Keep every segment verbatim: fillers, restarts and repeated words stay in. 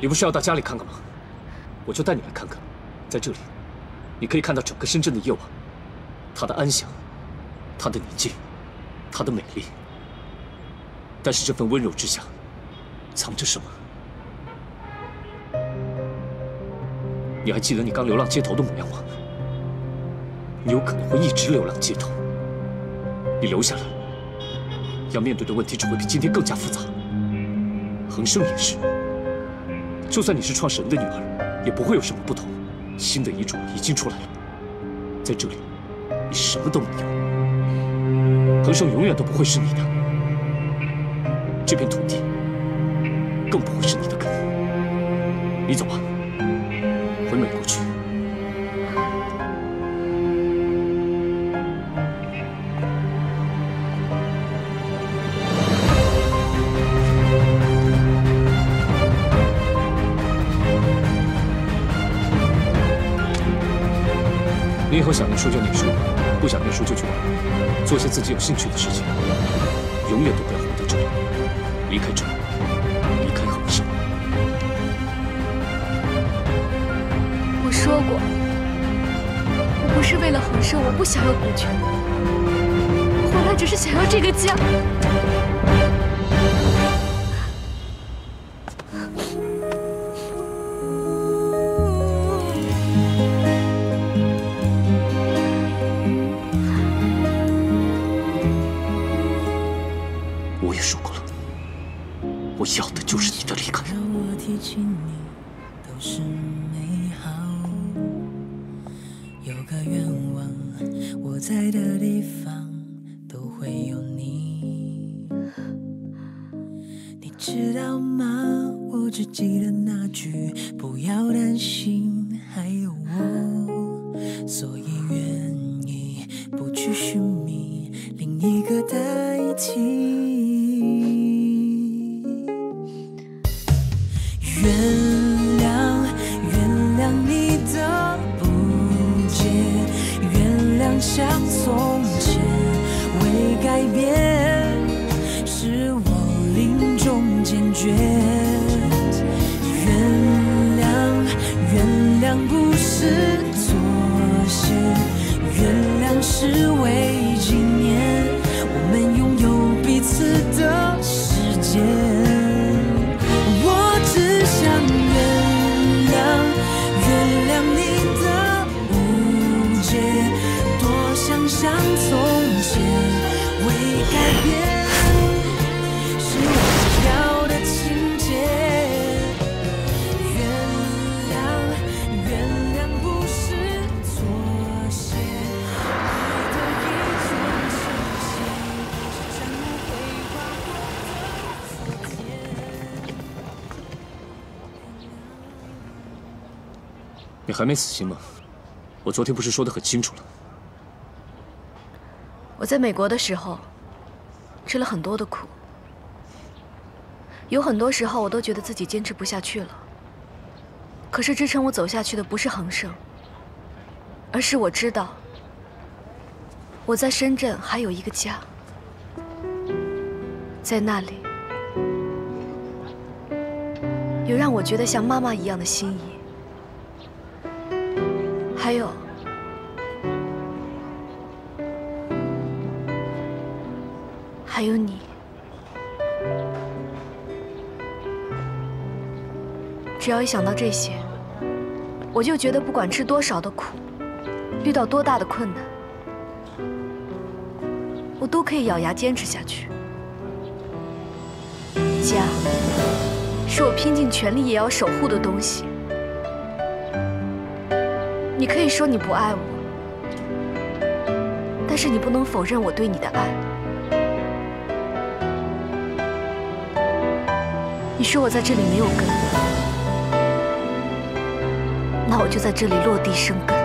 你不是要到家里看看吗？我就带你来看看，在这里，你可以看到整个深圳的夜晚，它的安详，它的宁静，它的美丽。但是这份温柔之下，藏着什么？你还记得你刚流浪街头的模样吗？你有可能会一直流浪街头。你留下来，要面对的问题只会比今天更加复杂。恒生也是。 就算你是创始人的女儿，也不会有什么不同。新的遗嘱已经出来了，在这里，你什么都没有。恒生永远都不会是你的，这片土地更不会是你的根。你走吧，回美国去。你以后想念书就念书，不想念书就去玩，做些自己有兴趣的事情。永远都不要回到这里，离开这里，离开恒生。我说过，我不是为了恒生，我不想要股权，我回来只是想要这个家。 你还没死心吗？我昨天不是说得很清楚了。我在美国的时候，吃了很多的苦，有很多时候我都觉得自己坚持不下去了。可是支撑我走下去的不是恒生，而是我知道我在深圳还有一个家，在那里有让我觉得像妈妈一样的心意。 还有，还有你，只要一想到这些，我就觉得不管吃多少的苦，遇到多大的困难，我都可以咬牙坚持下去。家，是我拼尽全力也要守护的东西。 你可以说你不爱我，但是你不能否认我对你的爱。你说我在这里没有根，那我就在这里落地生根。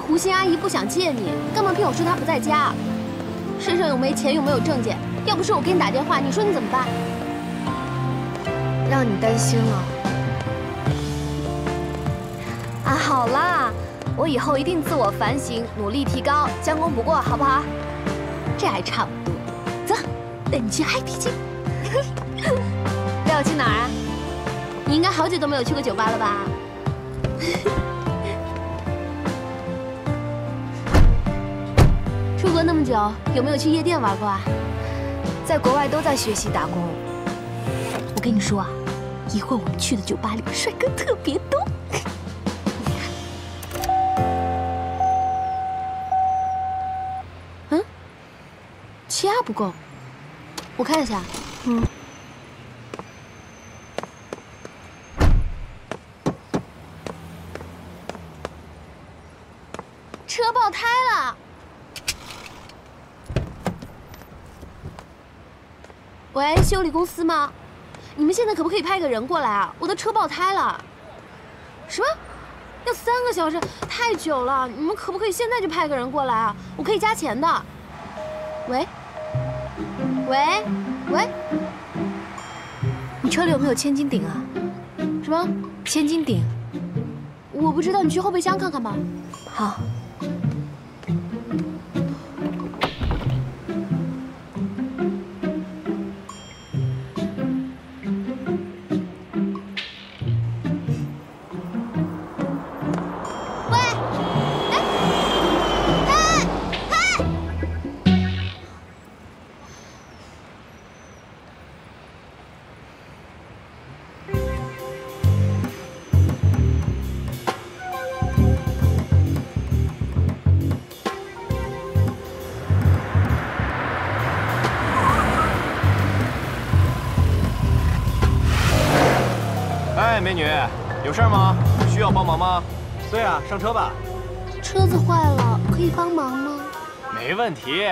是胡鑫阿姨不想见你，干嘛骗我说她不在家？身上又没钱，又没有证件，要不是我给你打电话，你说你怎么办？让你担心了。啊，好啦，我以后一定自我反省，努力提高，将功补过，好不好？这还差不多。走，带你去嗨皮去。带我去哪儿啊？你应该好久都没有去过酒吧了吧？出国那么久，有没有去夜店玩过啊？在国外都在学习打工。我跟你说啊，一会儿我们去的酒吧里，帅哥特别多。嗯，气压不够，我看一下。嗯。 车爆胎了！喂，修理公司吗？你们现在可不可以派个人过来啊？我的车爆胎了！什么？要三个小时？太久了！你们可不可以现在就派个人过来啊？我可以加钱的。喂，喂，喂，你车里有没有千斤顶啊？什么？千斤顶？我不知道，你去后备箱看看吧。好。 美女，有事吗？需要帮忙吗？对啊，上车吧。车子坏了，可以帮忙吗？没问题。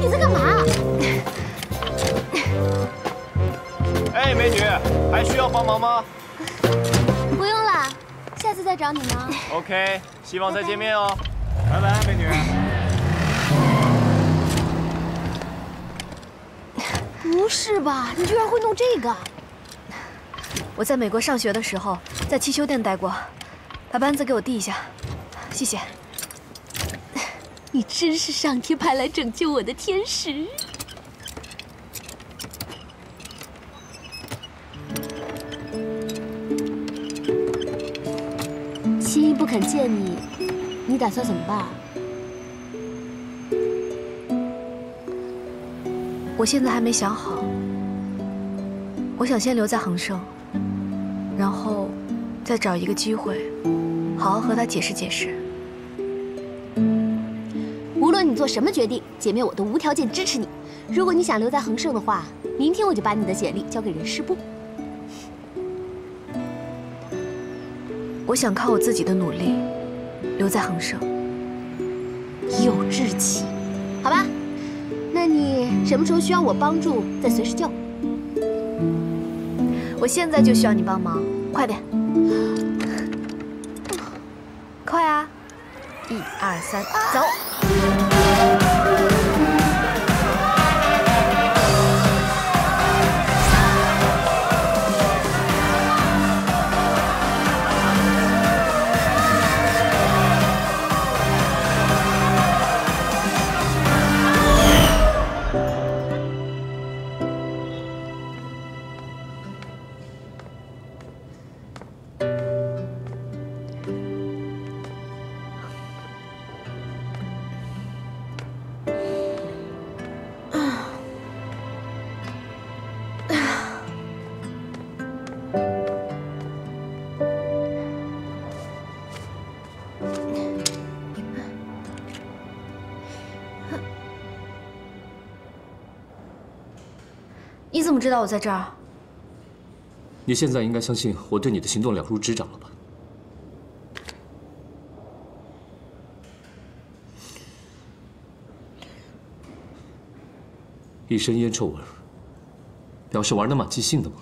你在干嘛？哎，美女，还需要帮忙吗？不用了，下次再找你们。OK， 希望再见面哦。拜拜，美女。不是吧？你居然会弄这个！我在美国上学的时候，在汽修店待过，把扳子给我递一下，谢谢。你真是上天派来拯救我的天使。心怡不肯见你，你打算怎么办啊？ 我现在还没想好，我想先留在恒生，然后再找一个机会，好好和他解释解释。无论你做什么决定，姐妹我都无条件支持你。如果你想留在恒生的话，明天我就把你的简历交给人事部。我想靠我自己的努力留在恒生。有志气，好吧。 那你什么时候需要我帮助，再随时叫我。我现在就需要你帮忙，快点！快啊！一二三，走！你怎么知道我在这儿？你现在应该相信我对你的行动了如指掌了吧？一身烟臭味，表示玩得蛮尽兴的嘛。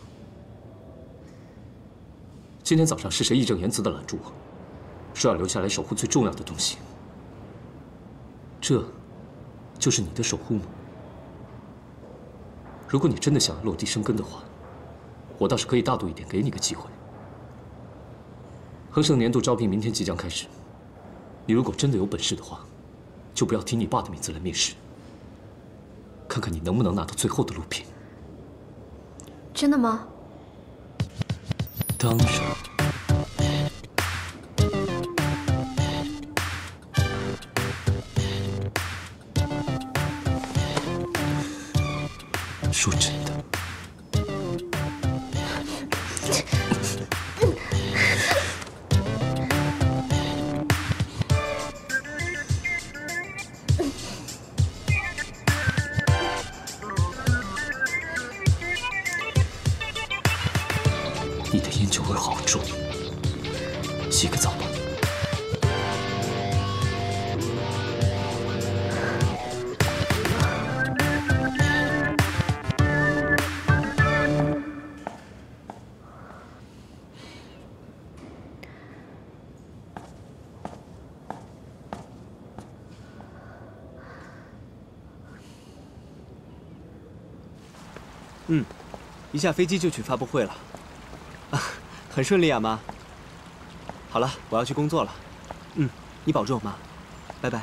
今天早上是谁义正言辞地拦住我？是要留下来守护最重要的东西。这，就是你的守护吗？如果你真的想要落地生根的话，我倒是可以大度一点，给你个机会。恒盛年度招聘明天即将开始，你如果真的有本事的话，就不要提你爸的名字来面试，看看你能不能拿到最后的录屏。真的吗？当然。 说真的，你的烟酒味好重，洗个澡吧。 嗯，一下飞机就去发布会了，啊，很顺利啊，妈。好了，我要去工作了。嗯，你保重，妈，拜拜。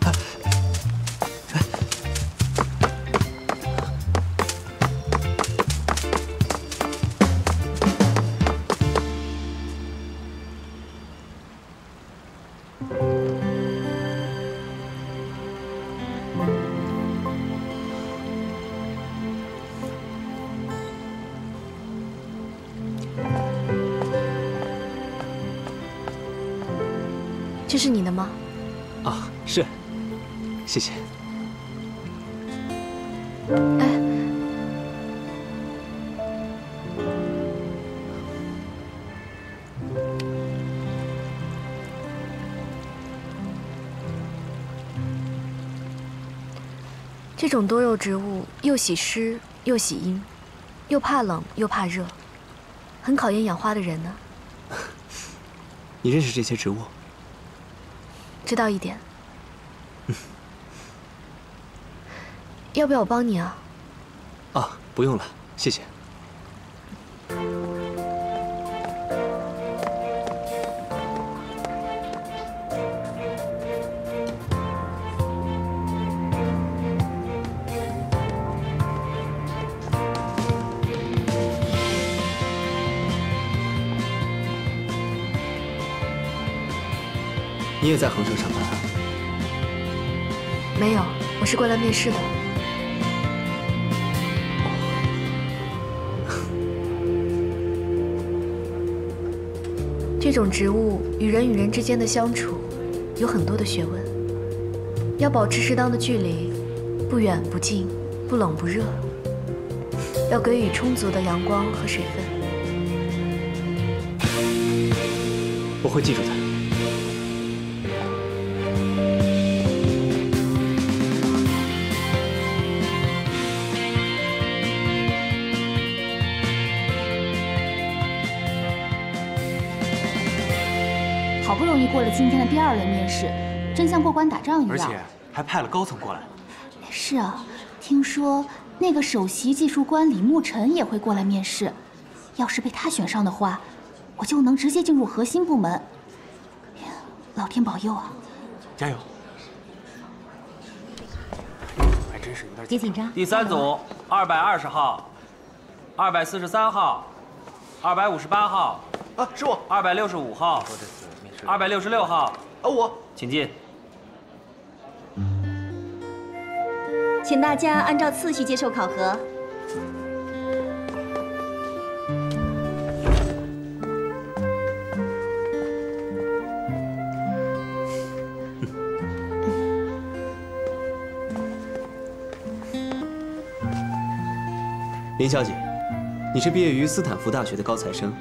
啊，哎。 这是你的吗？啊，是，谢谢。哎，这种多肉植物又喜湿又喜阴，又怕冷又怕热，很考验养花的人呢。你认识这些植物？ 知道一点，要不要我帮你啊？啊，不用了，谢谢。你也在恒盛上班啊？没有，我是过来面试的。这种植物与人与人之间的相处，有很多的学问，要保持适当的距离，不远不近，不冷不热，要给予充足的阳光和水分。我会记住的。 好不容易过了今天的第二轮面试，真像过关打仗一样，而且还派了高层过来。是啊，听说那个首席技术官李慕辰也会过来面试，要是被他选上的话，我就能直接进入核心部门。老天保佑啊！加油！还真是有点别紧张。第三组二百二十号、二百四十三号、二百五十八号啊，是我二百六十五号。 二百六十六号，啊，我，请进。请大家按照次序接受考核。林小姐，你是毕业于斯坦福大学的高材生，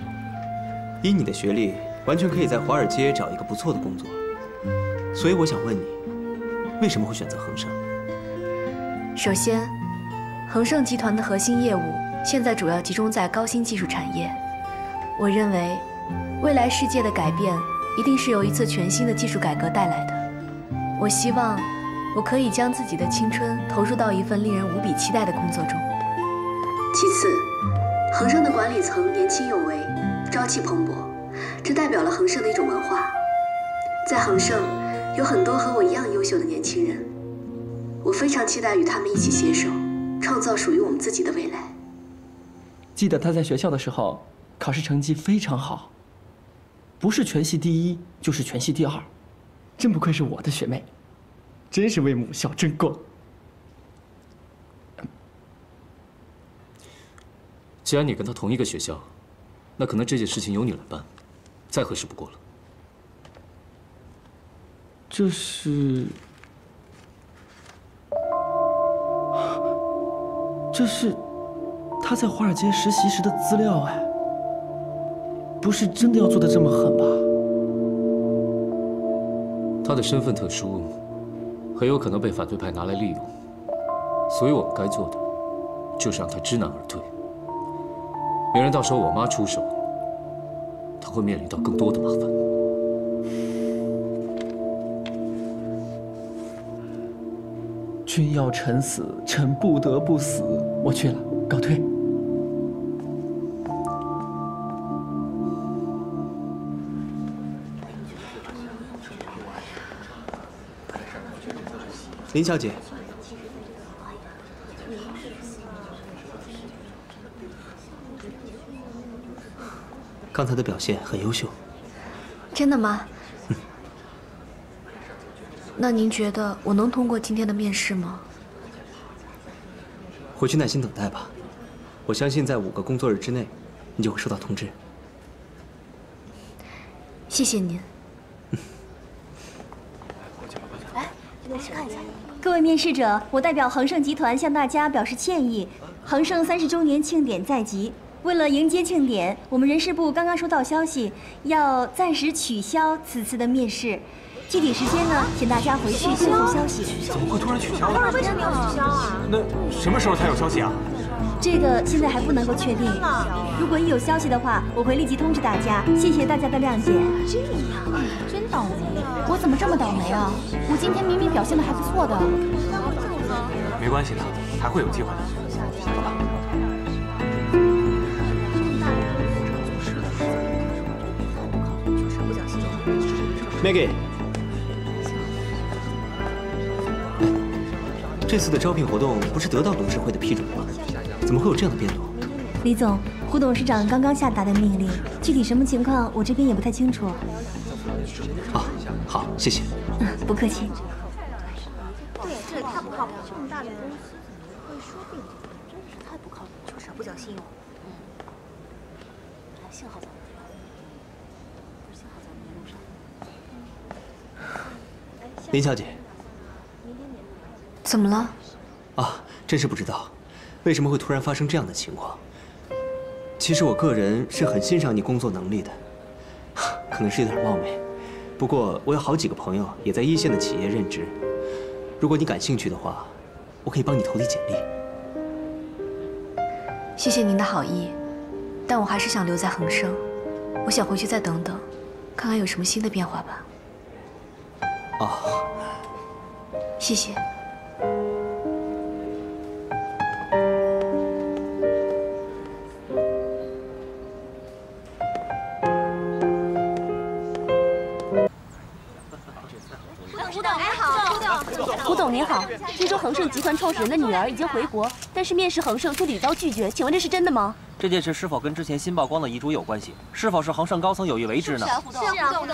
以你的学历。 完全可以在华尔街找一个不错的工作，所以我想问你，为什么会选择恒盛？首先，恒盛集团的核心业务现在主要集中在高新技术产业，我认为未来世界的改变一定是由一次全新的技术改革带来的。我希望我可以将自己的青春投入到一份令人无比期待的工作中。其次，恒生的管理层年轻有为，朝气蓬勃，这代表了恒生的一种文化。在恒生，有很多和我一样优秀的年轻人，我非常期待与他们一起携手，创造属于我们自己的未来。记得他在学校的时候，考试成绩非常好，不是全系第一就是全系第二，真不愧是我的学妹，真是为母校争光。既然你跟他同一个学校，那可能这件事情由你来办，再合适不过了。这是，这是他在华尔街实习时的资料哎，不是真的要做得这么狠吧？他的身份特殊，很有可能被反对派拿来利用，所以我们该做的就是让他知难而退，免然到时候我妈出手，他会面临到更多的麻烦。 君要臣死，臣不得不死。我去了，告退。林小姐，刚才的表现很优秀。真的吗？ 那您觉得我能通过今天的面试吗？回去耐心等待吧，我相信在五个工作日之内，你就会收到通知。谢谢您。来，来看一下。各位面试者，我代表恒盛集团向大家表示歉意。恒盛三十周年庆典在即，为了迎接庆典，我们人事部刚刚收到消息，要暂时取消此次的面试。 具体时间呢，请大家回去恢复消息。怎么会突然取消呢？为什么要取消啊？那什么时候才有消息啊？这个现在还不能够确定。如果一有消息的话，我会立即通知大家。谢谢大家的谅解。这样，真倒霉！我怎么这么倒霉啊？我今天明明表现的还不错的。没关系的，还会有机会的。好吧。Maggie。 这次的招聘活动不是得到董事会的批准吗？怎么会有这样的变动？李总，胡董事长刚刚下达的命令，具体什么情况我这边也不太清楚。啊，好，谢谢。嗯，不客气。对，这太不靠谱，这么大的公司会说变就变，真是太不靠谱，就是不小心哦。嗯，幸好咱们，幸好咱们没弄上。林小姐。 怎么了？啊，真是不知道，为什么会突然发生这样的情况。其实我个人是很欣赏你工作能力的，可能是有点冒昧。不过我有好几个朋友也在一线的企业任职，如果你感兴趣的话，我可以帮你投递简历。谢谢您的好意，但我还是想留在恒生，我想回去再等等，看看有什么新的变化吧。哦，谢谢。 恒盛集团创始人的女儿已经回国，但是面试恒盛却屡遭拒绝，请问这是真的吗？这件事是否跟之前新曝光的遗嘱有关系？是否是恒盛高层有意为之呢？是啊，胡董，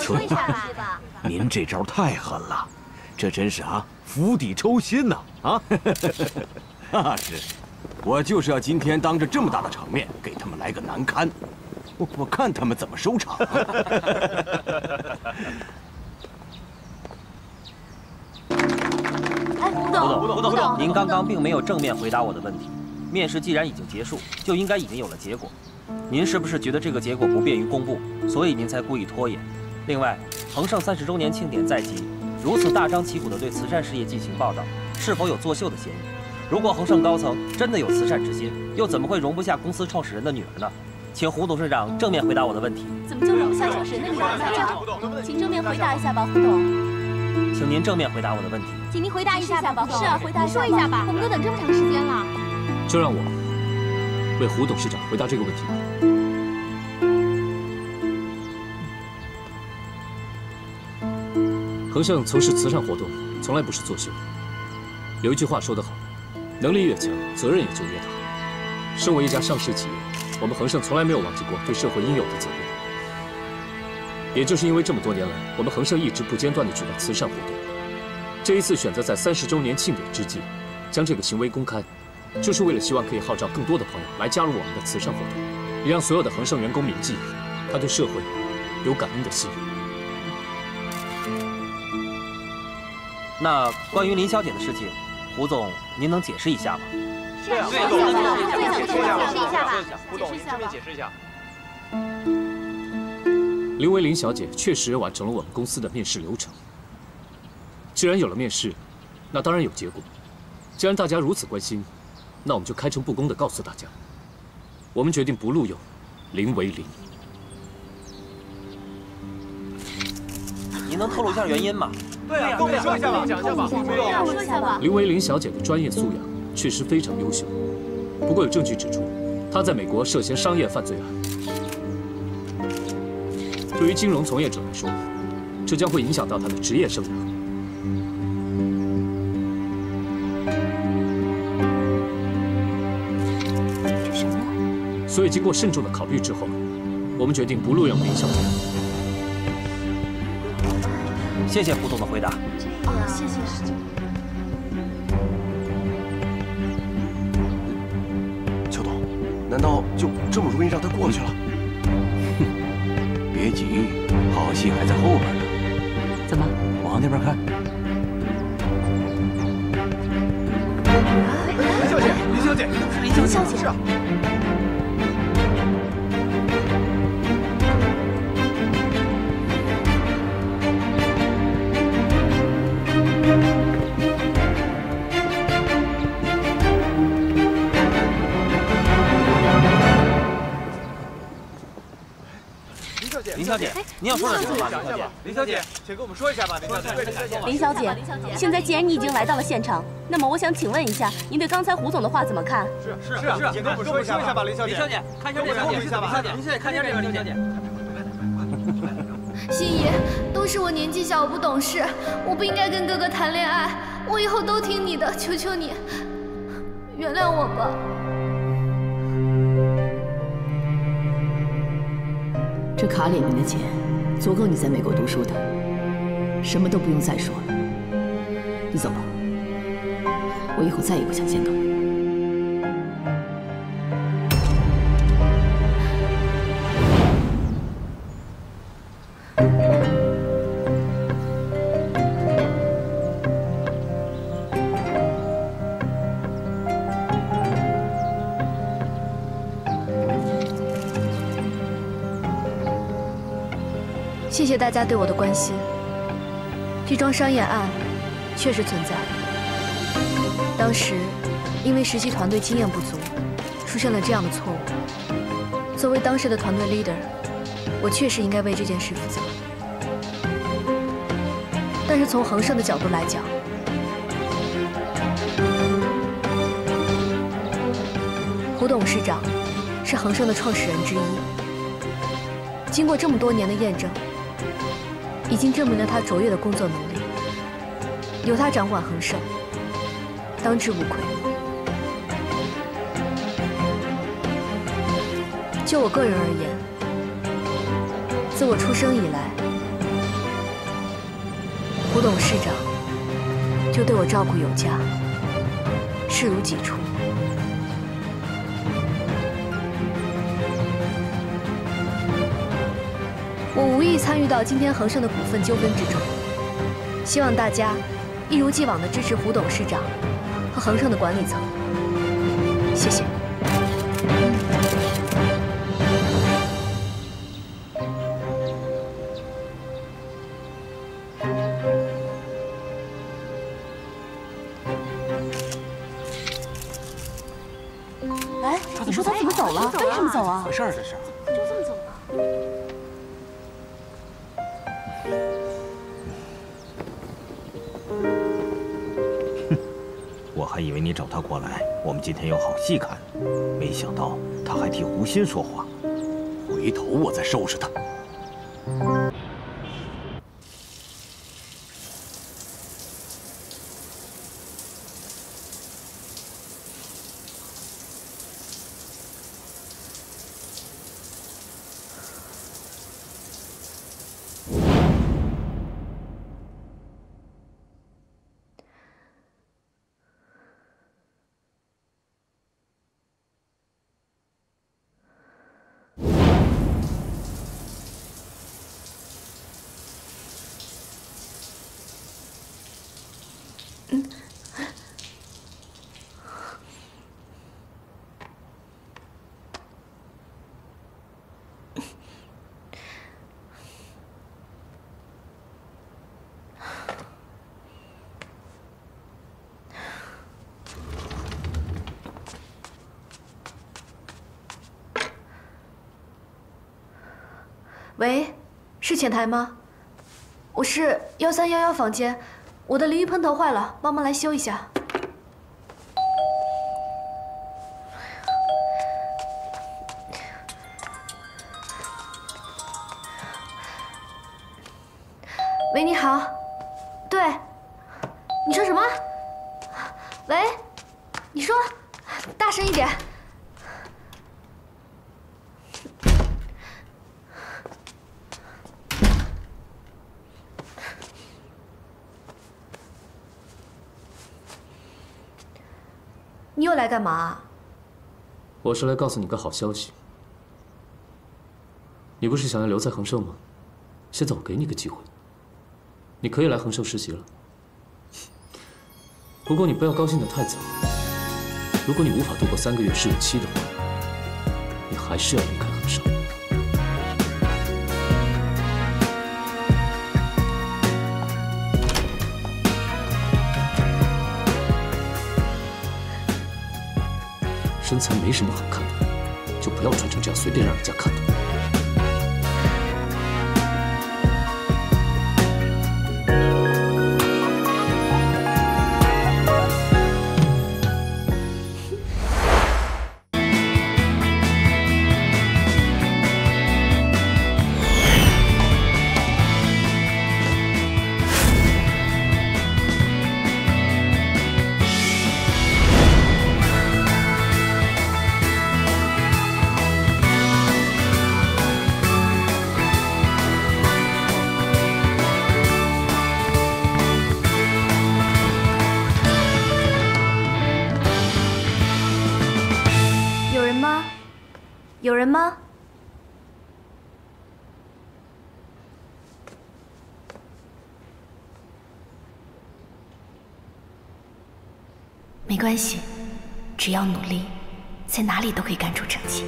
退下来吧。您这招太狠了，这真是啊，釜底抽薪呐！啊，那是，我就是要今天当着这么大的场面给他们来个难堪，我我看他们怎么收场。胡董，胡董，胡董，您刚刚并没有正面回答我的问题。面试既然已经结束，就应该已经有了结果。您是不是觉得这个结果不便于公布，所以您才故意拖延？另外，恒盛三十周年庆典在即，如此大张旗鼓地对慈善事业进行报道，是否有作秀的嫌疑？如果恒盛高层真的有慈善之心，又怎么会容不下公司创始人的女儿呢？请胡董事长正面回答我的问题。怎么就容下小神的你来了？请正面回答一下吧，胡董。 请您正面回答我的问题。请您回答一下吧，是啊，回答说一下吧。我们都等这么长时间了，就让我为胡董事长回答这个问题吧。横向从事慈善活动，从来不是作秀。有一句话说得好，能力越强，责任也就越大。身为一家上市企业，我们横向从来没有忘记过对社会应有的责任。 也就是因为这么多年来，我们恒盛一直不间断地举办慈善活动。这一次选择在三十周年庆典之际，将这个行为公开，就是为了希望可以号召更多的朋友来加入我们的慈善活动，也让所有的恒盛员工铭记他对社会有感恩的心。那关于林小姐的事情，胡总您能解释一下吗？是啊，对，我们解释一下吧，解释一下吧，胡总，正面解释一下。 林维林小姐确实完成了我们公司的面试流程。既然有了面试，那当然有结果。既然大家如此关心，那我们就开诚布公地告诉大家，我们决定不录用林维林。您能透露一下原因吗？对啊，跟我们说一下吧，讲一下吧，说一下吧。林维林小姐的专业素养确实非常优秀，不过有证据指出，她在美国涉嫌商业犯罪案。 对于金融从业者来说，这将会影响到他的职业生涯。这什么？所以经过慎重的考虑之后，我们决定不录用林小姐。谢谢胡总的回答。啊，谢谢石总。邱董，难道就这么容易让他过去了？ 别急，好戏还在后边呢。怎么？往那边看。林小姐，林小姐，林小姐，是啊。林小姐，您要说点什么？林小姐，林小姐，请跟我们说一下吧。林小姐，林小姐，现在既然你已经来到了现场，那么我想请问一下，您对刚才胡总的话怎么看？是是是，请跟我们说一下吧，林小姐。林小姐，看一下这个，林小姐，林小姐，看一下这个，林小姐。心怡，都是我年纪小，我不懂事，我不应该跟哥哥谈恋爱，我以后都听你的，求求你，原谅我吧。 这卡里面的钱足够你在美国读书的，什么都不用再说了。你走吧，我以后再也不想见到你。 谢谢大家对我的关心。这桩商业案确实存在，当时因为实习团队经验不足，出现了这样的错误。作为当时的团队 leader， 我确实应该为这件事负责。但是从恒盛的角度来讲，胡董事长是恒盛的创始人之一，经过这么多年的验证。 已经证明了他卓越的工作能力，由他掌管恒盛，当之无愧。就我个人而言，自我出生以来，胡董事长就对我照顾有加，视如己出。我无意参与到今天恒盛的股份纠纷之中，希望大家一如既往的支持胡董事长和恒盛的管理层。谢谢。哎，你说他怎么走？走了？跟什么走啊？回事儿这是。就这么走了？哼，我还以为你找他过来，我们今天有好戏看，没想到他还替胡鑫说话。回头我再收拾他。 喂，是前台吗？我是幺三幺幺房间，我的淋浴喷头坏了，帮忙来修一下。喂，你好，对，你说什么？喂，你说，大声一点。 你又来干嘛？我是来告诉你个好消息。你不是想要留在恒盛吗？现在我给你个机会，你可以来恒盛实习了。不过你不要高兴得太早。如果你无法度过三个月试用期的话，你还是要离开恒盛。 身材没什么好看的，就不要穿成这样，随便让人家看到。有人吗？没关系，只要努力，在哪里都可以干出成绩。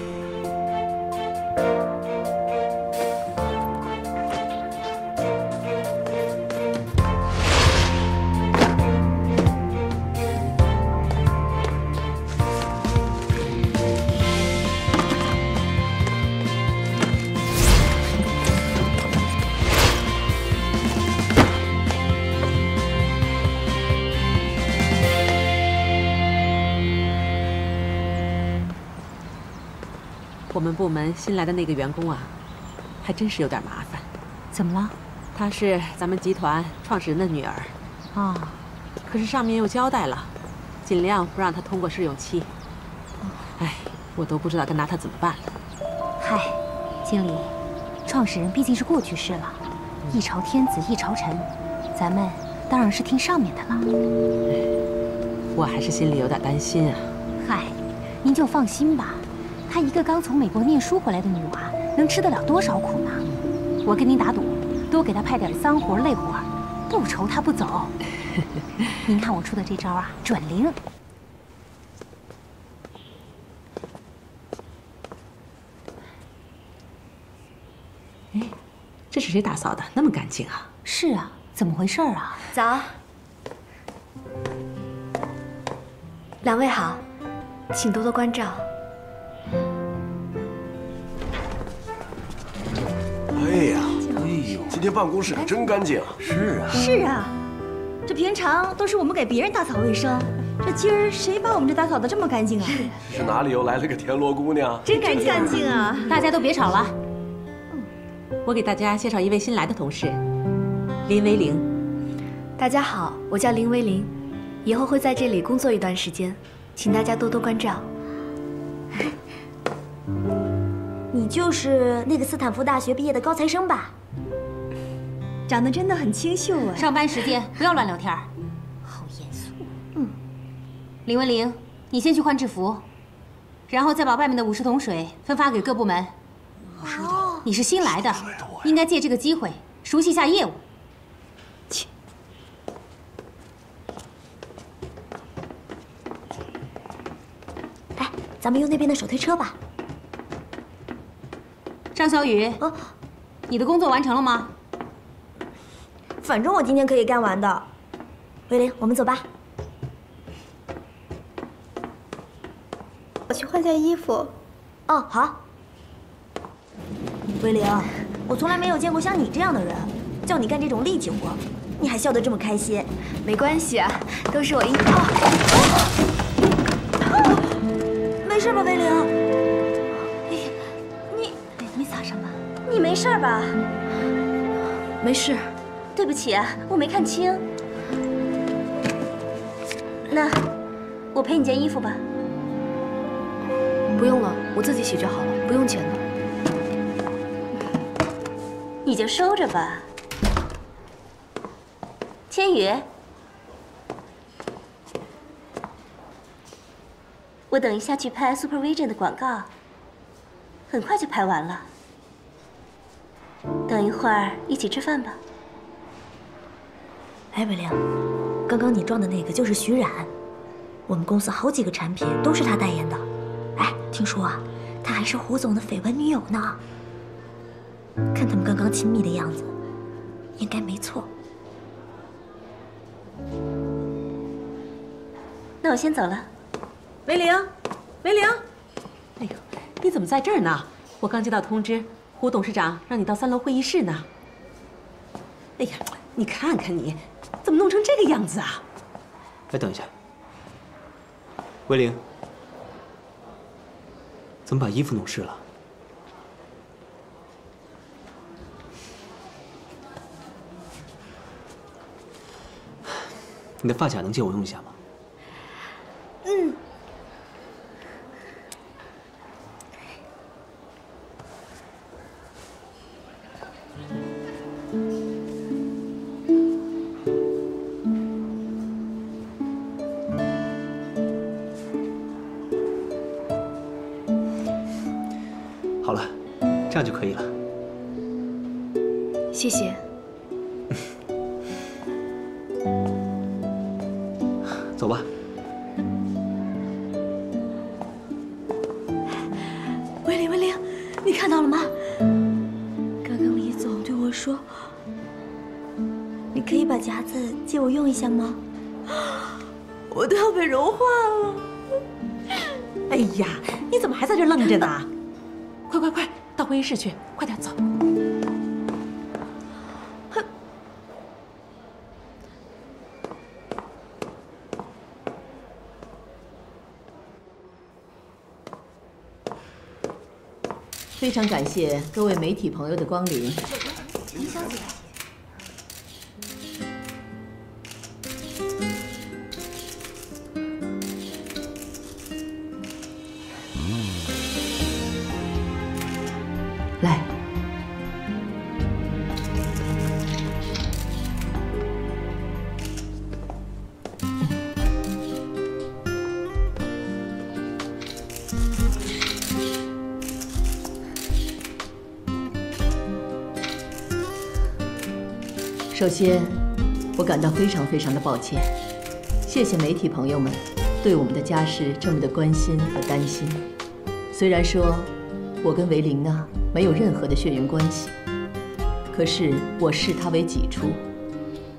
我们部门新来的那个员工啊，还真是有点麻烦。怎么了？她是咱们集团创始人的女儿。啊，可是上面又交代了，尽量不让她通过试用期。哎，我都不知道该拿她怎么办了。嗨，经理，创始人毕竟是过去式了，一朝天子一朝臣，咱们当然是听上面的了。我还是心里有点担心啊。嗨，您就放心吧。 她一个刚从美国念书回来的女娃，能吃得了多少苦呢？我跟您打赌，多给她派点脏活累活，不愁她不走。您看我出的这招啊，准灵。哎，这是谁打扫的？那么干净啊！是啊，怎么回事啊？早，两位好，请多多关照。 嗯。天办公室可真干净。是啊，是啊，这平常都是我们给别人打扫卫生，这今儿谁把我们这打扫得这么干净啊？是哪里又来了个田螺姑娘？真干净啊！大家都别吵了。我给大家介绍一位新来的同事，林维玲。大家好，我叫林维玲，以后会在这里工作一段时间，请大家多多关照。 你就是那个斯坦福大学毕业的高材生吧？长得真的很清秀哎。上班时间不要乱聊天，好严肃。嗯，林文玲，你先去换制服，然后再把外面的五十桶水分发给各部门。我知道，你是新来的，应该借这个机会熟悉一下业务。切。来，咱们用那边的手推车吧。 张小雨，啊，你的工作完成了吗？反正我今天可以干完的。维玲，我们走吧。我去换件衣服。哦，好。维玲，我从来没有见过像你这样的人，叫你干这种力气活，你还笑得这么开心。没关系啊，都是我应该。啊啊、没事吧，维玲？ 你没事吧？没事，对不起，我没看清。那我赔你件衣服吧。不用了，我自己洗就好了，不用钱的。你就收着吧。千羽，我等一下去拍 Supervision 的广告，很快就拍完了。 等一会儿一起吃饭吧。哎，美玲，刚刚你撞的那个就是徐冉，我们公司好几个产品都是他代言的。哎，听说啊，他还是胡总的绯闻女友呢。看他们刚刚亲密的样子，应该没错。那我先走了。梅玲，梅玲，哎呦，你怎么在这儿呢？我刚接到通知。 胡董事长让你到三楼会议室呢。哎呀，你看看你，怎么弄成这个样子啊？哎，等一下，维玲，怎么把衣服弄湿了？你的发卡能借我用一下吗？嗯。 这样就可以了。谢谢。走吧。文玲，文玲，你看到了吗？刚刚李总对我说：“你可以把夹子借我用一下吗？”我都要被融化了。哎呀，你怎么还在这愣着呢？快快快！ 到会议室去，快点走！哼，非常感谢各位媒体朋友的光临。林小姐，嗯。 来，首先，我感到非常非常的抱歉，谢谢媒体朋友们对我们的家事这么的关心和担心。虽然说，我跟维玲啊。 没有任何的血缘关系，可是我视他为己出，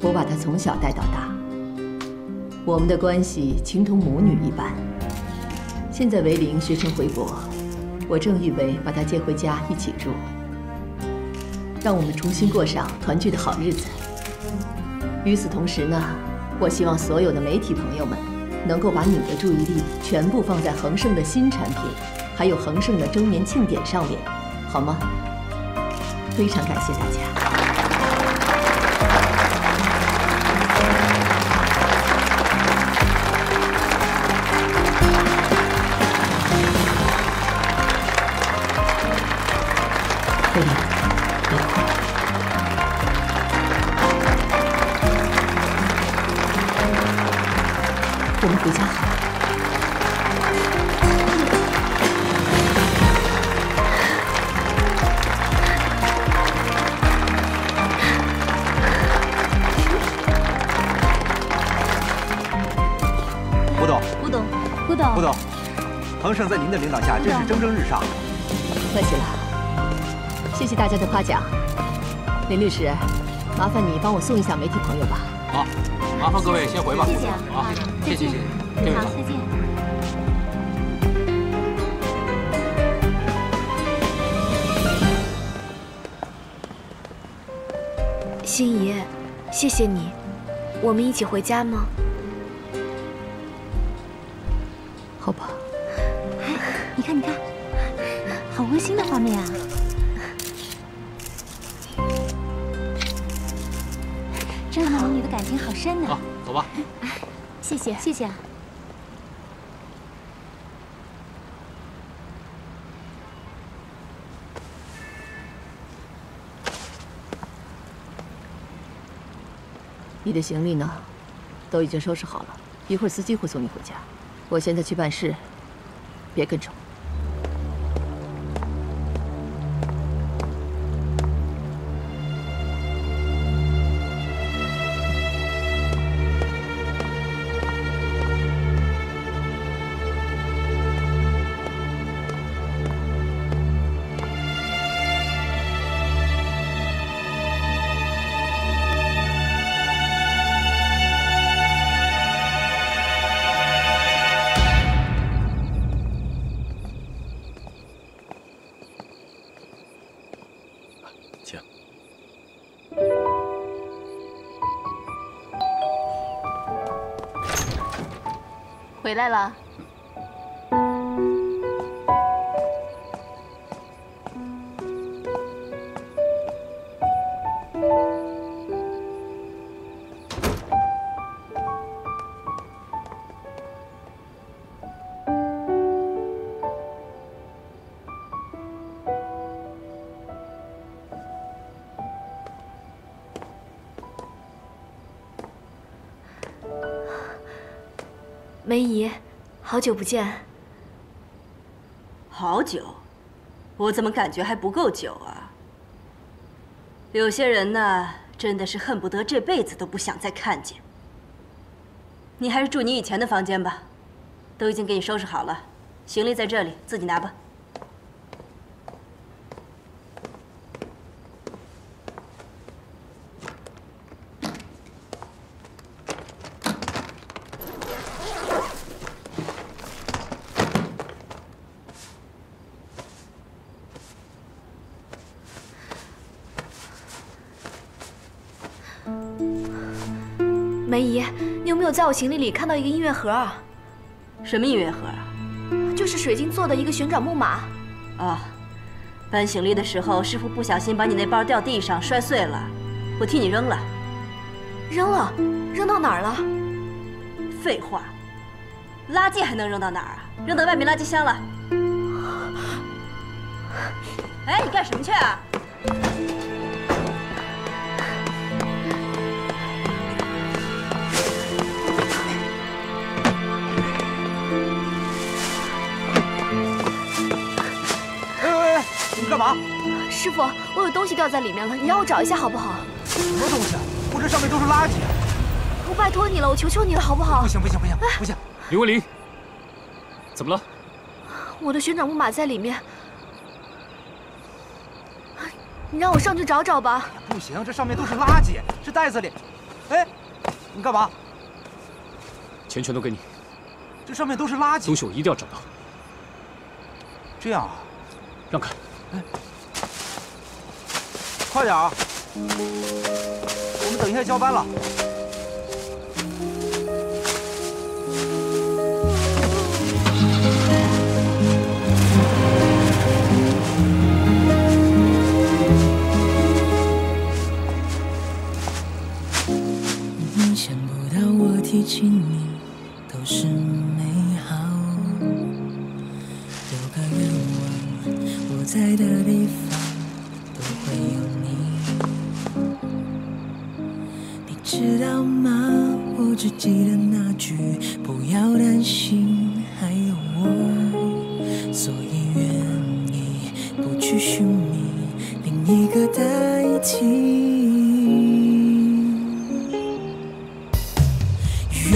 我把他从小带到大，我们的关系情同母女一般。现在维玲学成回国，我正预备把她接回家一起住。让我们重新过上团聚的好日子。与此同时呢，我希望所有的媒体朋友们能够把你们的注意力全部放在恒盛的新产品，还有恒盛的周年庆典上面，好吗？非常感谢大家。 恒盛在您的领导下，真是蒸蒸日上。客气了，谢谢大家的夸奖。林律师，麻烦你帮我送一下媒体朋友吧。好，麻烦各位先回吧。谢谢啊，谢谢谢谢，各位好，再见。心怡，谢谢你，我们一起回家吗？好吧。 你看，你看，好温馨的画面啊！张翰与你的感情好深呢。好，走吧。谢谢，谢谢啊。你的行李呢？都已经收拾好了，一会儿司机会送你回家。我现在去办事，别跟着我。 回来了，梅姨，好久不见。好久，我怎么感觉还不够久啊？有些人呢，真的是恨不得这辈子都不想再看见。你还是住你以前的房间吧，都已经给你收拾好了，行李在这里，自己拿吧。梅姨，你有没有在我行李里看到一个音乐盒啊？什么音乐盒啊？就是水晶做的一个旋转木马。啊，搬行李的时候，师傅不小心把你那包掉地上摔碎了，我替你扔了。扔了？扔到哪儿了？废话，垃圾还能扔到哪儿啊？扔到外面垃圾箱了。哎，你干什么去啊？ 干嘛？师傅，我有东西掉在里面了，你让我找一下好不好？什么东西啊？我这上面都是垃圾！我拜托你了，我求求你了，好不好？不行不行不行不行！刘文林，怎么了？我的旋转木马在里面，你让我上去找找吧。不行，这上面都是垃圾，这袋子里……哎，你干嘛？钱全都给你。这上面都是垃圾，东西我一定要找到。这样啊？让开。 哎，快点啊！我们等一下交班了。 提起你都是美好，有个愿望，我在的地方都会有你。你知道吗？我只记得那句“不要担心，还有我”，所以愿意不去寻觅另一个代替。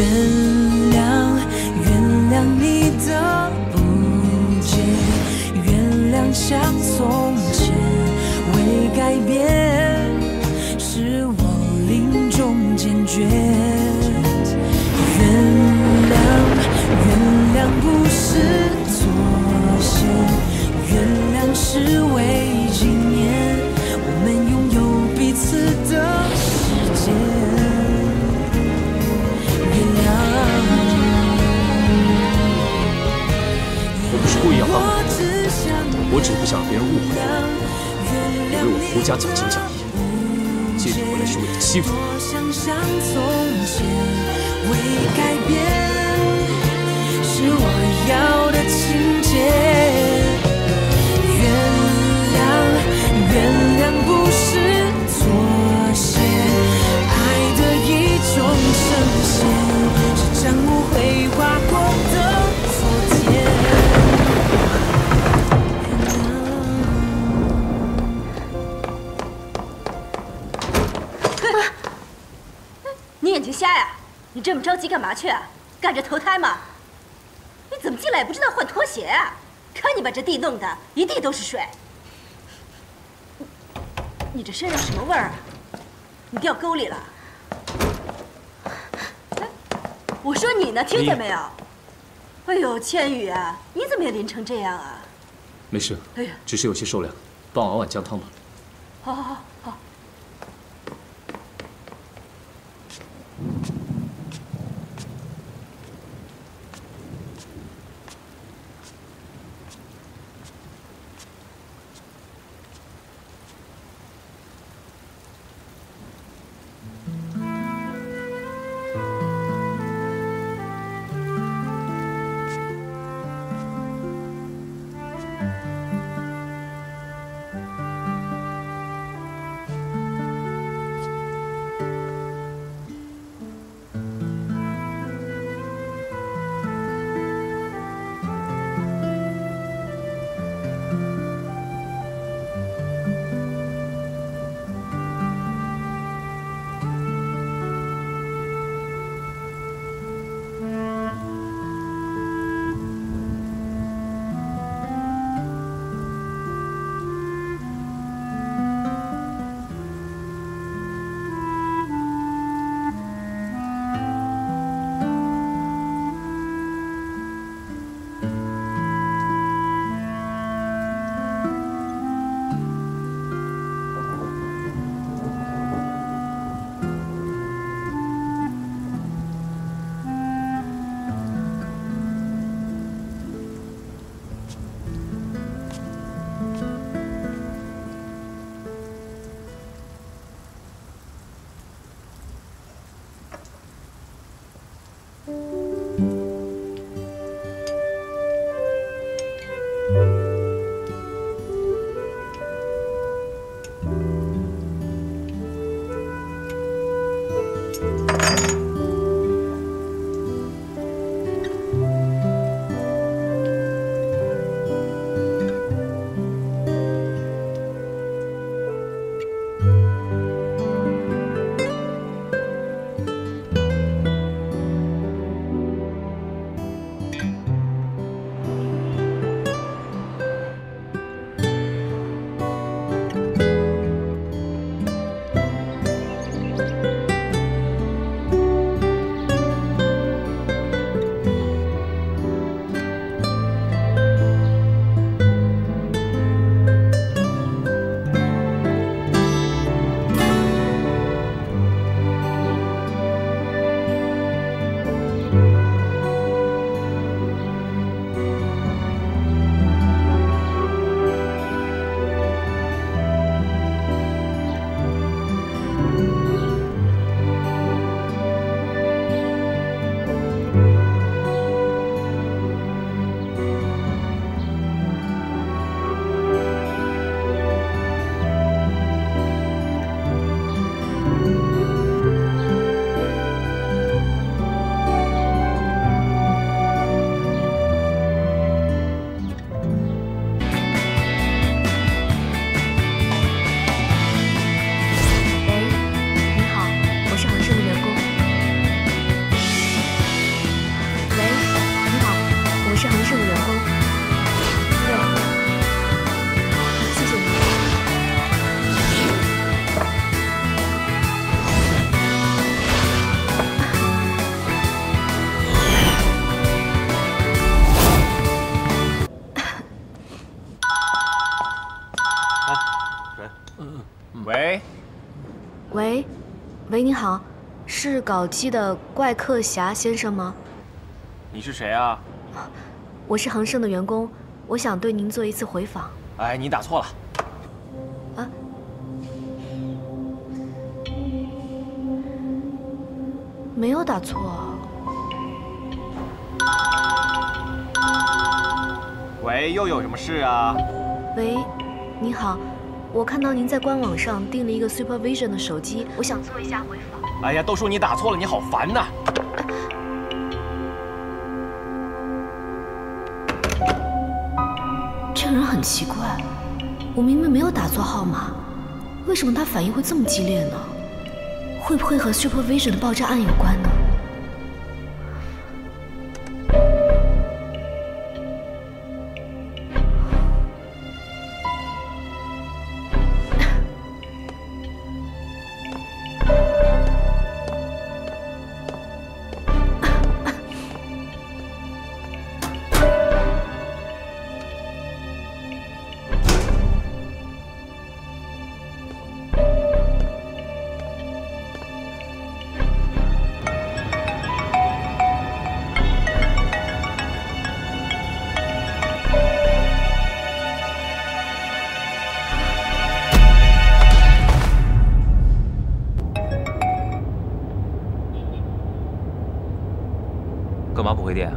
原谅，原谅你的不解，原谅像从前未改变，是我临终坚决。原谅，原谅不是妥协，原谅是为纪念我们拥有彼此的世界。 故意要帮你，我只不想别人误会我，以为我胡家讲情讲义，借你回来是为了欺负你。 瞎呀！你这么着急干嘛去啊？赶着投胎吗？你怎么进来也不知道换拖鞋啊？看你把这地弄的一地都是水！你这身上什么味儿啊？你掉沟里了？哎，我说你呢，听见没有？哎呦，千羽啊，你怎么也淋成这样啊？没事，哎呀，只是有些受凉，帮我熬碗姜汤吧。好好好。喂，喂，你好，是搞基的怪客侠先生吗？你是谁啊？我是恒盛的员工，我想对您做一次回访。哎，你打错了。啊？没有打错啊。喂，又有什么事啊？喂，你好。 我看到您在官网上订了一个 Supervision 的手机，我想做一下回访。哎呀，都说你打错了，你好烦呐！这个人很奇怪，我明明没有打错号码，为什么他反应会这么激烈呢？会不会和 Supervision 的爆炸案有关呢？ 干嘛不回电啊？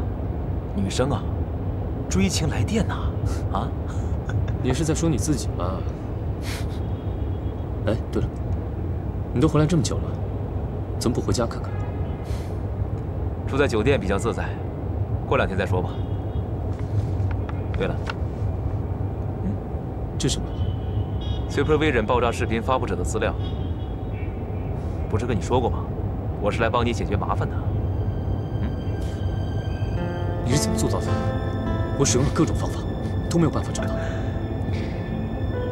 女生啊，追情来电呐、啊，啊？你是在说你自己吗？哎，对了，你都回来这么久了，怎么不回家看看？住在酒店比较自在，过两天再说吧。对了，嗯，这什么 ？Supervision 爆炸视频发布者的资料，不是跟你说过吗？我是来帮你解决麻烦的。 你是怎么做到的？我使用了各种方法，都没有办法找到。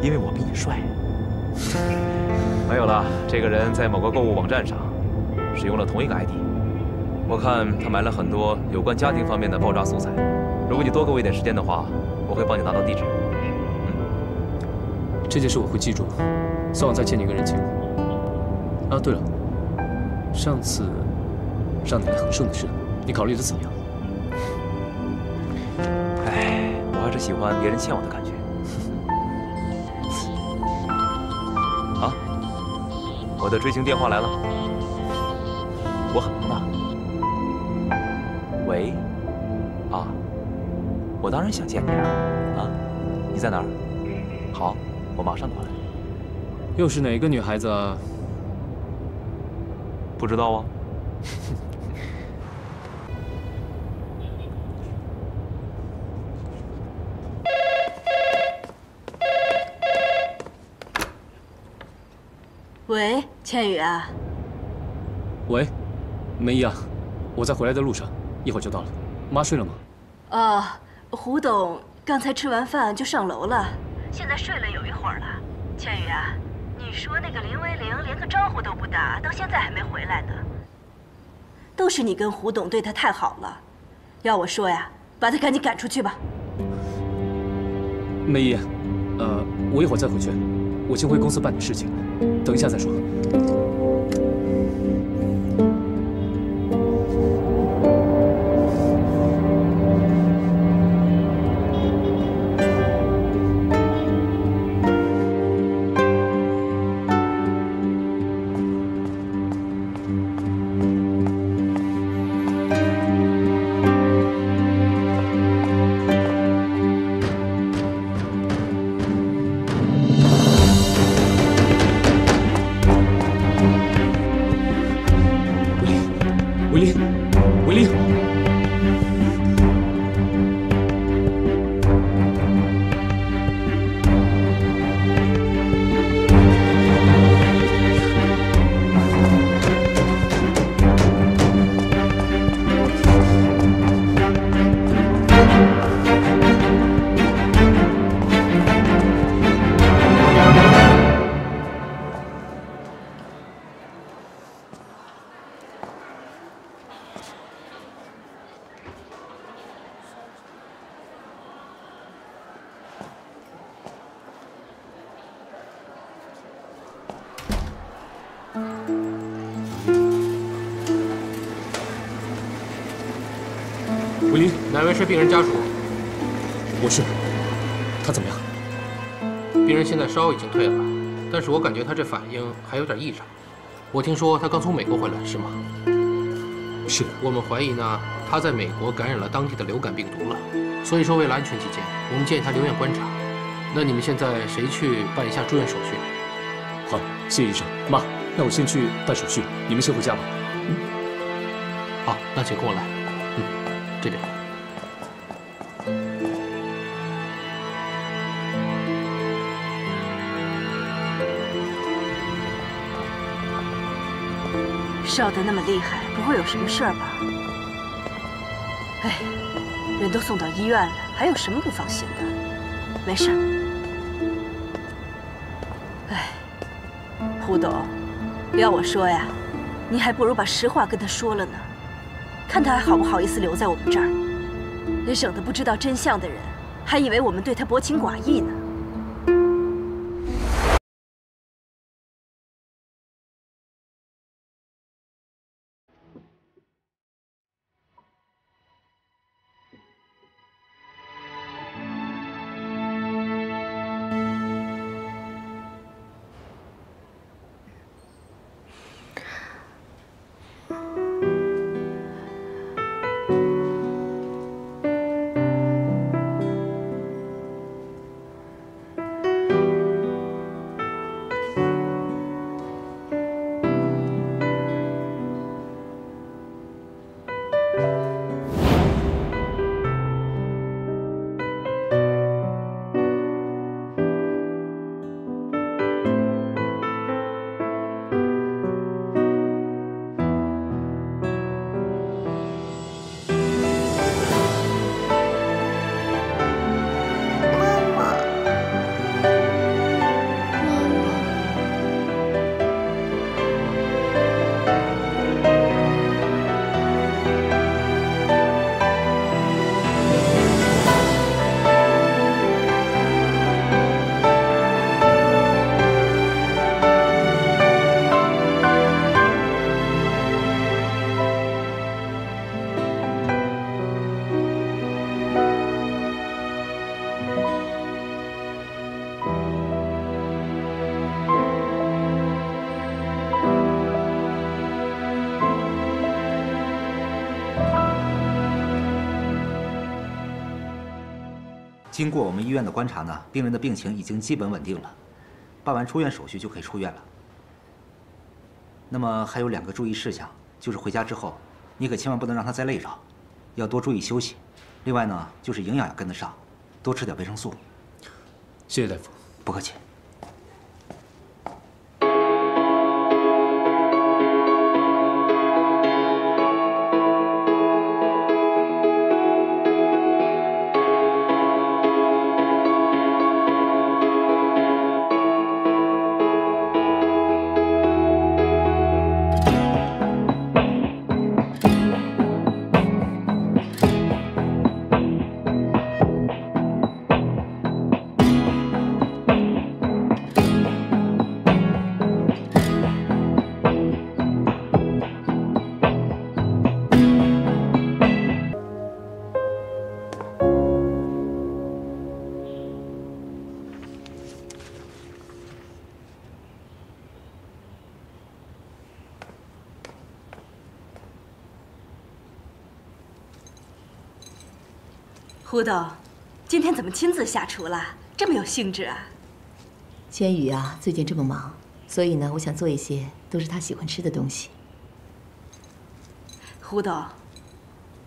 因为我比你帅。还有了，这个人在某个购物网站上使用了同一个 I D， 我看他买了很多有关家庭方面的爆炸素材。如果你多给我一点时间的话，我会帮你拿到地址。嗯，这件事我会记住，算我再欠你一个人情。啊，对了，上次让你来恒盛的事，你考虑的怎么样？ 哎，我还是喜欢别人欠我的感觉。啊，我的追星电话来了，我很忙的。喂，啊，我当然想见你啊，你在哪儿？好，我马上过来。又是哪个女孩子啊？不知道啊。喂，倩宇啊。喂，梅姨啊，我在回来的路上，一会儿就到了。妈睡了吗？哦，胡董刚才吃完饭就上楼了，现在睡了有一会儿了。倩宇啊，你说那个林威玲连个招呼都不打，到现在还没回来呢。都是你跟胡董对她太好了，要我说呀，把她赶紧赶出去吧。梅姨，呃，我一会儿再回去，我先回公司办点事情。 等一下再说。吴林，哪位是病人家属？我是。他怎么样？病人现在烧已经退了，但是我感觉他这反应还有点异常。我听说他刚从美国回来，是吗？是的。我们怀疑呢，他在美国感染了当地的流感病毒了。所以说，为了安全起见，我们建议他留院观察。那你们现在谁去办一下住院手续？好，谢医生。妈，那我先去办手续，你们先回家吧。嗯。好，那请跟我来。 这边。烧得那么厉害，不会有什么事儿吧？哎，人都送到医院了，还有什么不放心的？没事。哎，胡董，要我说呀，你还不如把实话跟他说了呢。 看他还好不好意思留在我们这儿，也省得不知道真相的人还以为我们对他薄情寡义呢。 经过我们医院的观察呢，病人的病情已经基本稳定了，办完出院手续就可以出院了。那么还有两个注意事项，就是回家之后，你可千万不能让他再累着，要多注意休息。另外呢，就是营养要跟得上，多吃点维生素。谢谢大夫，不客气。 胡董，今天怎么亲自下厨了？这么有兴致啊！千羽啊，最近这么忙，所以呢，我想做一些都是他喜欢吃的东西。胡董，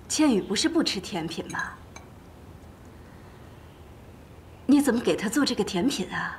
千羽不是不吃甜品吗？你怎么给他做这个甜品啊？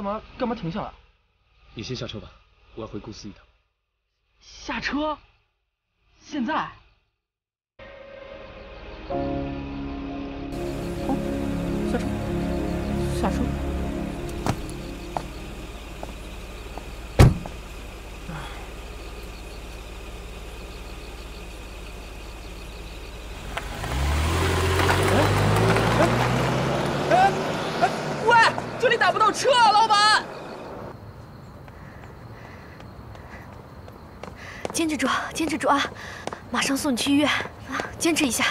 干嘛干嘛停下来？你先下车吧，我要回公司一趟。下车？现在？哦，下车，下车。哎哎哎！喂，这里打不到车啊，老板！坚持住，坚持住啊！马上送你去医院啊！坚持一下。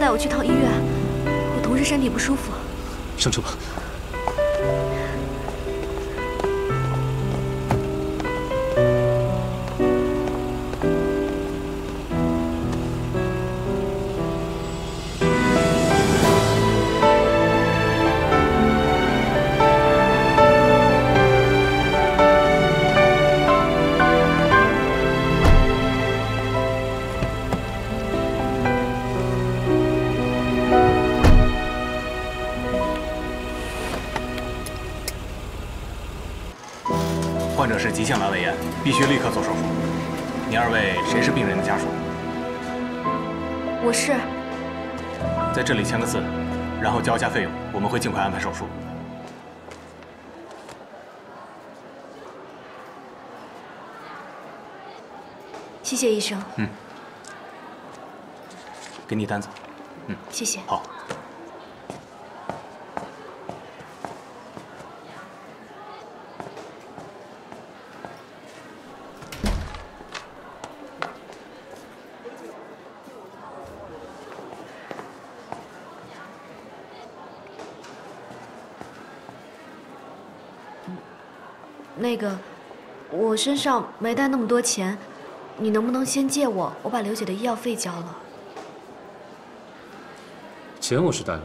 带我去趟医院，我同事身体不舒服。上车吧。患者是急性阑尾炎，必须立刻做手术。你二位谁是病人的家属？我是。在这里签个字，然后交一下费用，我们会尽快安排手术。谢谢医生。嗯。给你单子。嗯，谢谢。好。 那个，我身上没带那么多钱，你能不能先借我？我把刘姐的医药费交了。钱我是带了，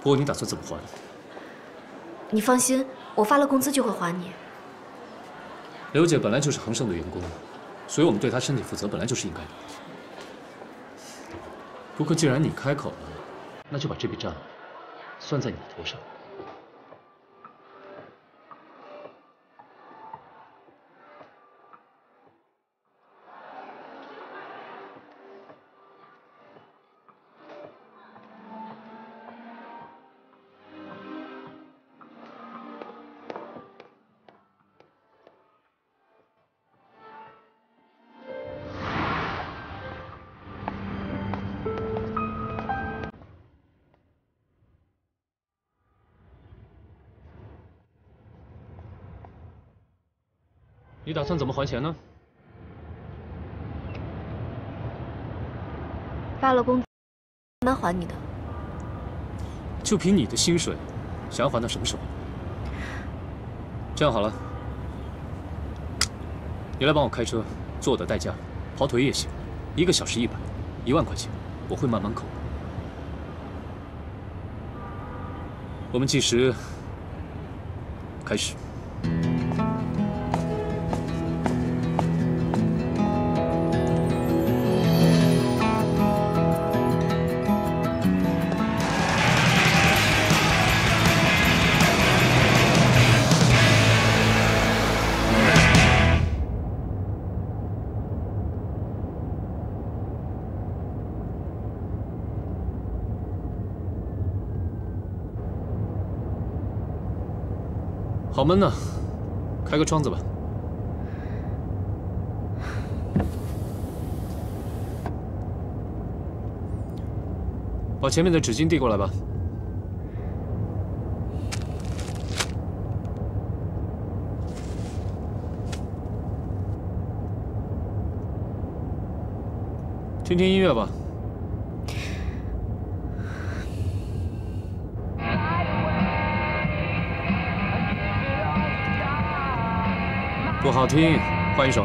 不过你打算怎么还？你放心，我发了工资就会还你。刘姐本来就是恒盛的员工，所以我们对她身体负责本来就是应该的。不过既然你开口了，那就把这笔账算在你头上。 你打算怎么还钱呢？发了工资，慢慢还你的。就凭你的薪水，想要还到什么时候？这样好了，你来帮我开车，做我的代驾，跑腿也行，一个小时一百，一万块钱，我会慢慢扣。我们计时开始。 好闷呐，开个窗子吧。把前面的纸巾递过来吧。听听音乐吧。 不好听，换一首。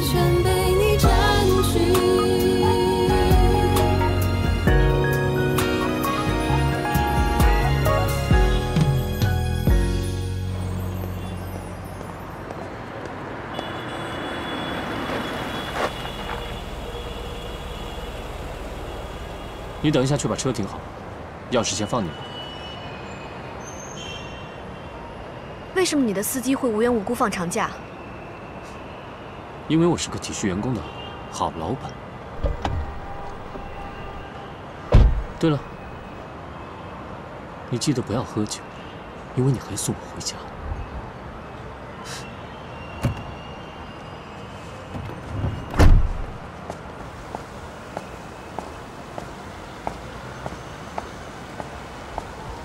全被你占据。你等一下去把车停好，钥匙先放你吧。 为什么你的司机会无缘无故放长假？因为我是个体恤员工的好老板。对了，你记得不要喝酒，因为你还送我回家。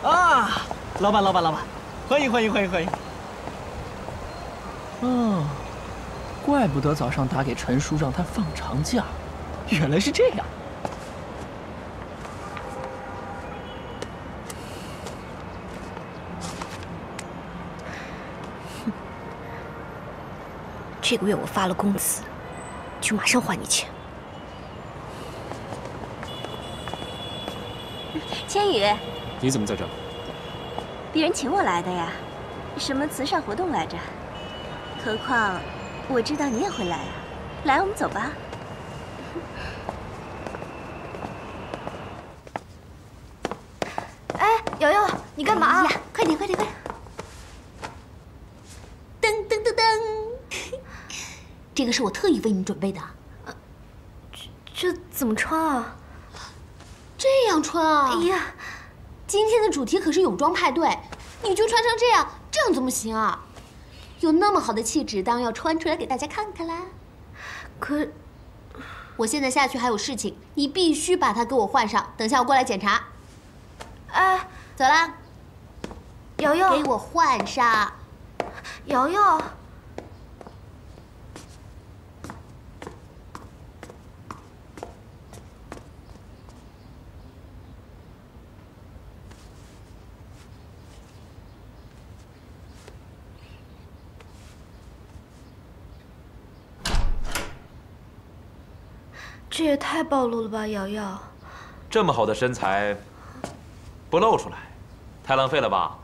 啊，老板，老板，老板，欢迎，欢迎，欢迎，欢迎。 哦，怪不得早上打给陈叔让他放长假，原来是这样。这个月我发了工资，就马上还你钱。千羽，你怎么在这儿？别人请我来的呀，什么慈善活动来着？ 何况，我知道你也会来啊！来，我们走吧。哎，瑶瑶，你干嘛？哎、快点，快点，快点！噔噔噔噔，这个是我特意为你准备的。啊、这这怎么穿啊？这样穿啊？哎呀，今天的主题可是泳装派对，你就穿成这样，这样怎么行啊？ 有那么好的气质，当然要穿出来给大家看看啦。可，我现在下去还有事情，你必须把它给我换上。等下我过来检查。哎，走啦。瑶瑶，给我换上。瑶瑶，这也太暴露了吧，瑶瑶！这么好的身材，不露出来，太浪费了吧？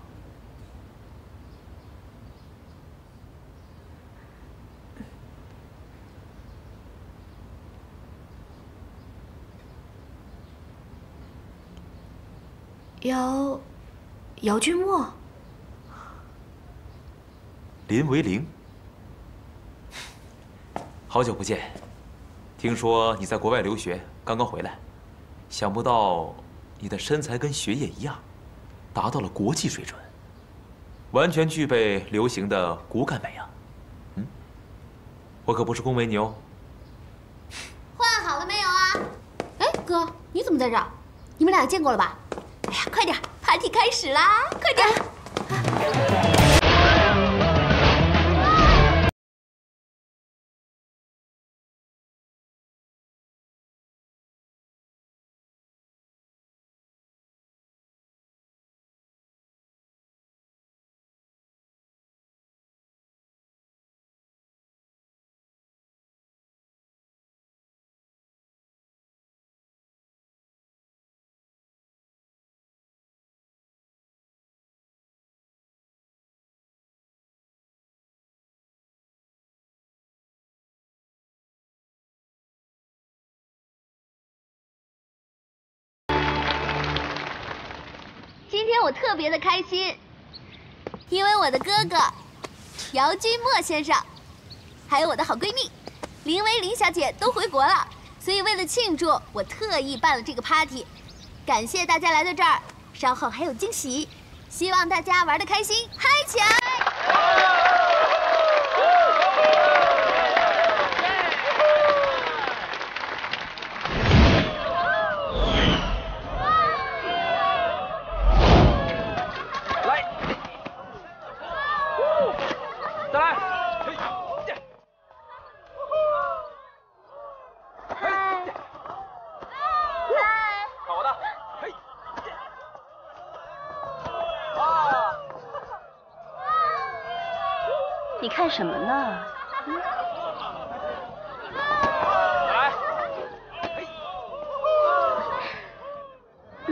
姚，姚君莫，林维玲，好久不见。 听说你在国外留学，刚刚回来，想不到你的身材跟学业一样，达到了国际水准，完全具备流行的骨感美啊！嗯，我可不是恭维你哦。换好了没有啊？哎，哥，你怎么在这儿？你们俩见过了吧？哎呀，快点 ，party 开始啦！快点。啊 今天我特别的开心，因为我的哥哥姚君莫先生，还有我的好闺蜜林维玲小姐都回国了，所以为了庆祝，我特意办了这个 party。感谢大家来到这儿，稍后还有惊喜，希望大家玩得开心，嗨起来！你看什么呢？嗯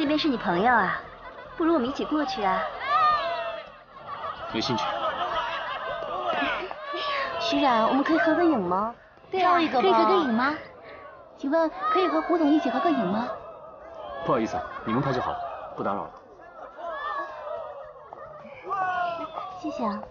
那边是你朋友啊，不如我们一起过去啊。没兴趣。徐冉，我们可以合个影吗？对啊，一个可以合个影吗？请问可以和胡总一起合个影吗？不好意思，你们拍就好了，不打扰了。谢谢啊。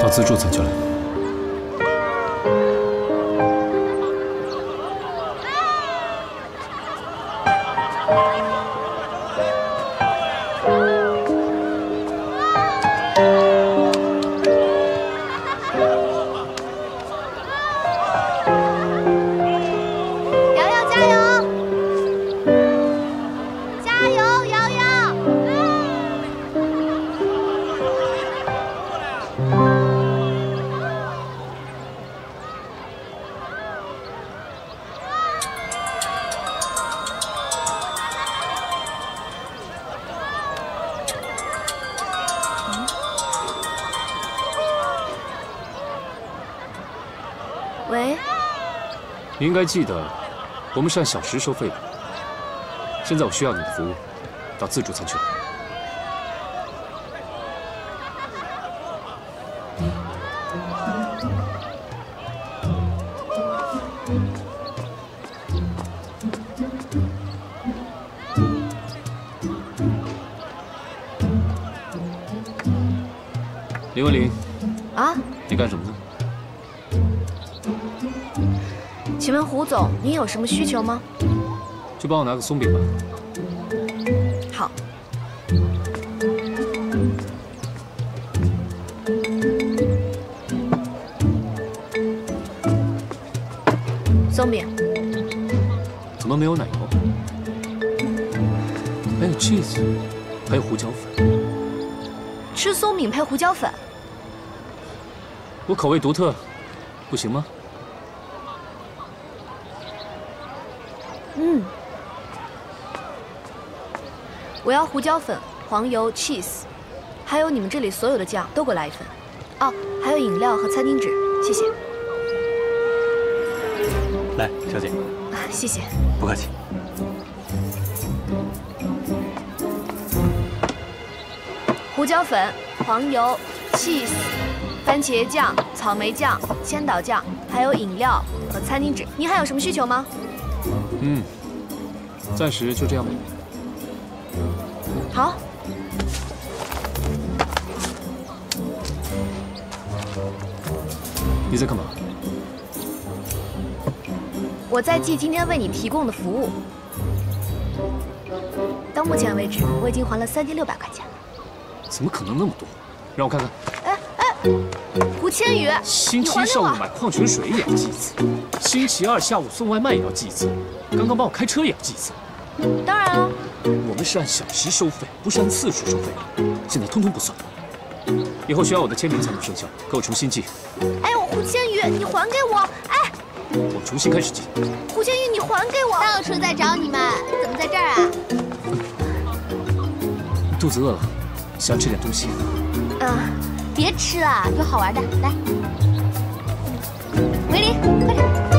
到自助层去了。 你应该记得，我们是按小时收费的。现在我需要你的服务，到自助餐去。林文林，啊，你干什么呢？ 请问胡总，您有什么需求吗？就帮我拿个松饼吧。好。松饼。怎么没有奶油？还有 cheese， 还有胡椒粉。吃松饼配胡椒粉？我口味独特，不行吗？ 嗯，我要胡椒粉、黄油、cheese， 还有你们这里所有的酱都给我来一份。哦，还有饮料和餐巾纸，谢谢。来，小姐。啊，谢谢。不客气。胡椒粉、黄油、cheese、番茄酱、草莓酱、千岛酱，还有饮料和餐巾纸。您还有什么需求吗？ 嗯，暂时就这样吧。好。你在干嘛？我在记今天为你提供的服务。到目前为止，我已经还了三千六百块钱了。怎么可能那么多？让我看看。哎哎，胡千羽，星期一上午买矿泉水也要记一次。 星期二下午送外卖也要记一次，刚刚帮我开车也要记一次。当然啊，我们是按小时收费，不是按次数收费的，现在通通不算。以后需要我的签名才能生效，给我重新记。哎，我胡千羽，你还给我！哎，我重新开始记。胡千羽，你还给我！到处在找你们，怎么在这儿啊？肚子饿了，想吃点东西。啊，别吃了，有好玩的，来。维林，快点！